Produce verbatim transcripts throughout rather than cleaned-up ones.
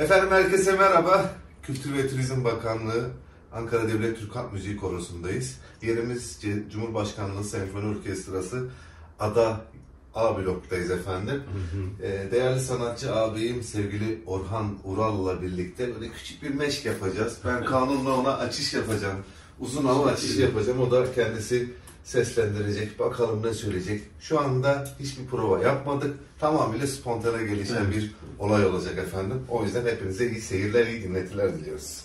Efendim herkese merhaba. Kültür ve Turizm Bakanlığı Ankara Devlet Türk Halk Müziği konusundayız. Yerimiz Cumhurbaşkanlığı Senfoni Orkestrası Ada A bloktayız efendim. Hı hı. Değerli sanatçı ağabeyim sevgili Orhan Ural'la birlikte böyle küçük bir meşk yapacağız. Ben Kanun'la ona açış yapacağım. Uzun hava açış yapacağım. O da kendisi seslendirecek. Bakalım ne söyleyecek. Şu anda hiçbir prova yapmadık. Tamamıyla spontane gelişen evet. bir olay olacak efendim. O yüzden hepinize iyi seyirler, iyi dinletiler diliyoruz.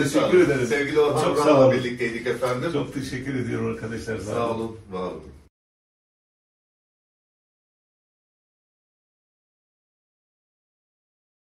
Teşekkür ederiz. Sevgili Orhan'la birlikteydik efendim. Çok teşekkür ediyorum arkadaşlar. Sağ olun. Var olun.